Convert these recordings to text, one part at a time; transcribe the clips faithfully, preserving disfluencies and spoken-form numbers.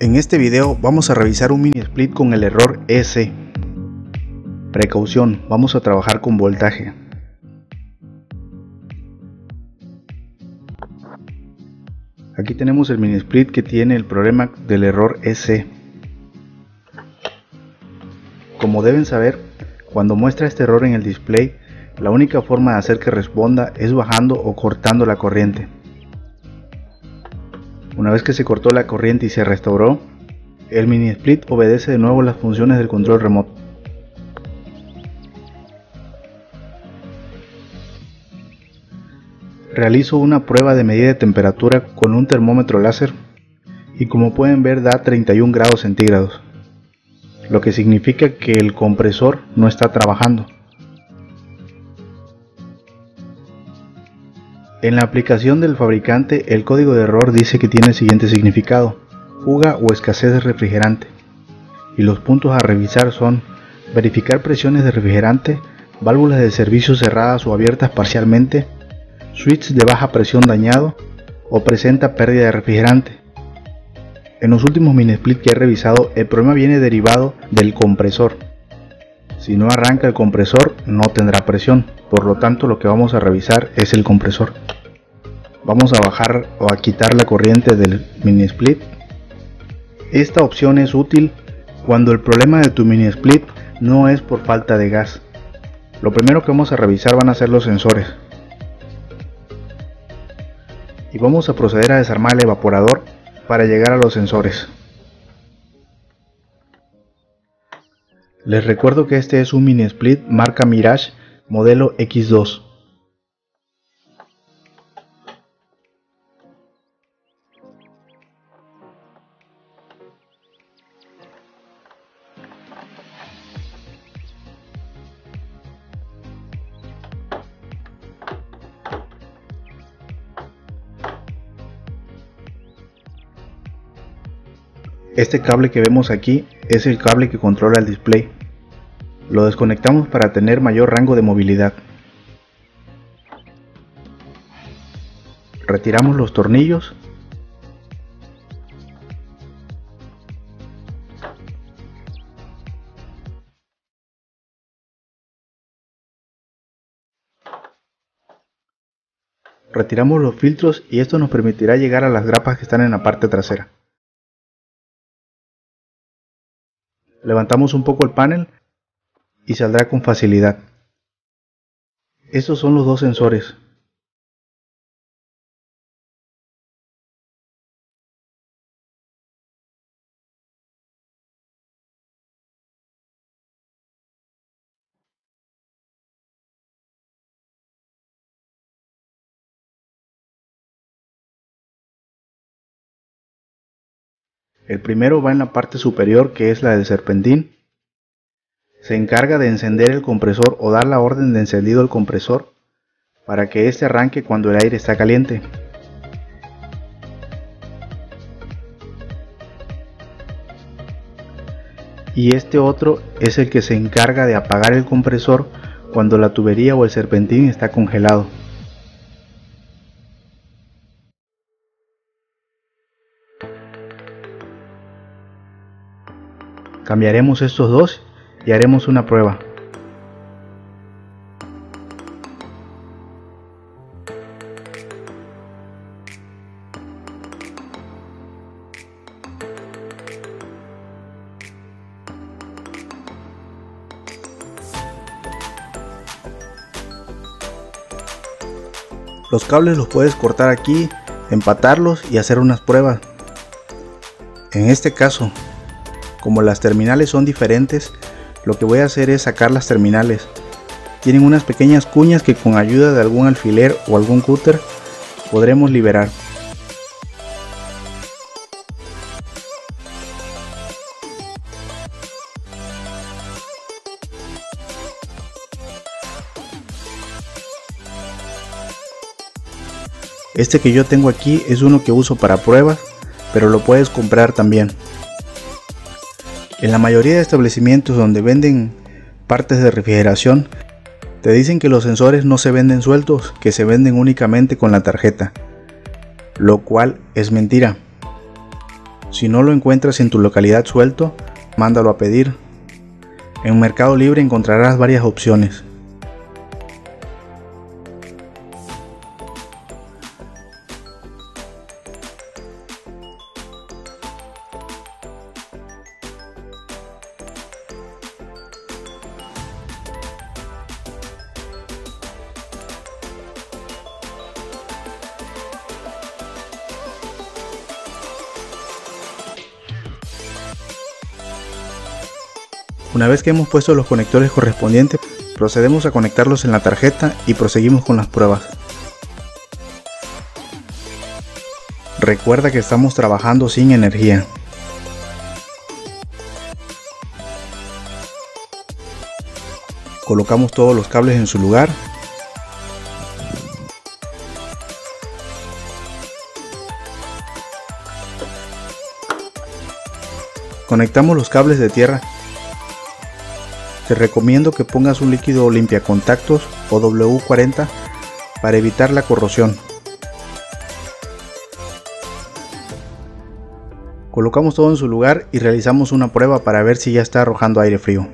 En este video vamos a revisar un mini split con el error E C. Precaución, vamos a trabajar con voltaje. Aquí tenemos el mini split que tiene el problema del error E C. Como deben saber, cuando muestra este error en el display, la única forma de hacer que responda es bajando o cortando la corriente. Una vez que se cortó la corriente y se restauró, el mini split obedece de nuevo las funciones del control remoto. Realizo una prueba de medida de temperatura con un termómetro láser y como pueden ver da treinta y uno grados centígrados, lo que significa que el compresor no está trabajando. En la aplicación del fabricante, el código de error dice que tiene el siguiente significado: fuga o escasez de refrigerante. Y los puntos a revisar son: verificar presiones de refrigerante, válvulas de servicio cerradas o abiertas parcialmente, switch de baja presión dañado o presenta pérdida de refrigerante. En los últimos mini split que he revisado, el problema viene derivado del compresor. Si no arranca el compresor, no tendrá presión, por lo tanto lo que vamos a revisar es el compresor. Vamos a bajar o a quitar la corriente del mini split. Esta opción es útil cuando el problema de tu mini split no es por falta de gas. Lo primero que vamos a revisar van a ser los sensores. Y vamos a proceder a desarmar el evaporador para llegar a los sensores. Les recuerdo que este es un mini split marca Mirage modelo X dos. Este cable que vemos aquí es el cable que controla el display. Lo desconectamos para tener mayor rango de movilidad. Retiramos los tornillos. Retiramos los filtros y esto nos permitirá llegar a las grapas que están en la parte trasera. Levantamos un poco el panel y saldrá con facilidad. Estos son los dos sensores. El primero va en la parte superior, que es la del serpentín. Se encarga de encender el compresor o dar la orden de encendido al compresor para que éste arranque cuando el aire está caliente. Y este otro es el que se encarga de apagar el compresor cuando la tubería o el serpentín está congelado. Cambiaremos estos dos y haremos una prueba. Los cables los puedes cortar aquí, empatarlos y hacer unas pruebas. En este caso, como las terminales son diferentes, lo que voy a hacer es sacar las terminales. Tienen unas pequeñas cuñas que con ayuda de algún alfiler o algún cúter podremos liberar. Este que yo tengo aquí es uno que uso para pruebas, pero lo puedes comprar también. En la mayoría de establecimientos donde venden partes de refrigeración, te dicen que los sensores no se venden sueltos, que se venden únicamente con la tarjeta, lo cual es mentira. Si no lo encuentras en tu localidad suelto, mándalo a pedir. En Mercado Libre encontrarás varias opciones. Una vez que hemos puesto los conectores correspondientes, procedemos a conectarlos en la tarjeta y proseguimos con las pruebas. Recuerda que estamos trabajando sin energía. Colocamos todos los cables en su lugar. Conectamos los cables de tierra. Te recomiendo que pongas un líquido limpiacontactos o doble u cuarenta para evitar la corrosión. Colocamos todo en su lugar y realizamos una prueba para ver si ya está arrojando aire frío.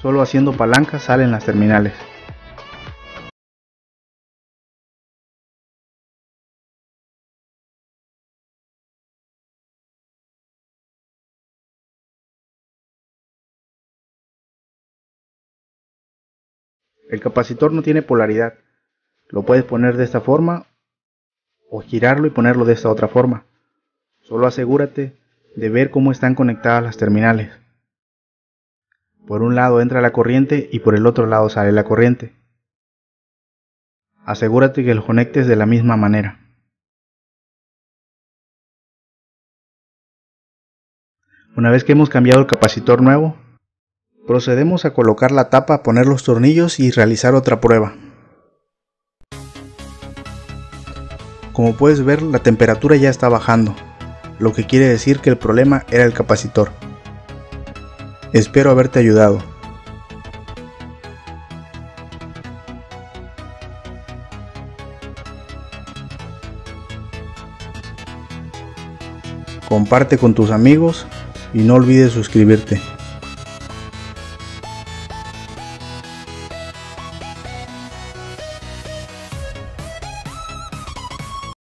Solo haciendo palancas salen las terminales. El capacitor no tiene polaridad. Lo puedes poner de esta forma o girarlo y ponerlo de esta otra forma. Solo asegúrate de ver cómo están conectadas las terminales. Por un lado entra la corriente y por el otro lado sale la corriente. Asegúrate que los conectes de la misma manera. Una vez que hemos cambiado el capacitor nuevo, procedemos a colocar la tapa, poner los tornillos y realizar otra prueba. Como puedes ver, la temperatura ya está bajando, lo que quiere decir que el problema era el capacitor. Espero haberte ayudado. Comparte con tus amigos y no olvides suscribirte.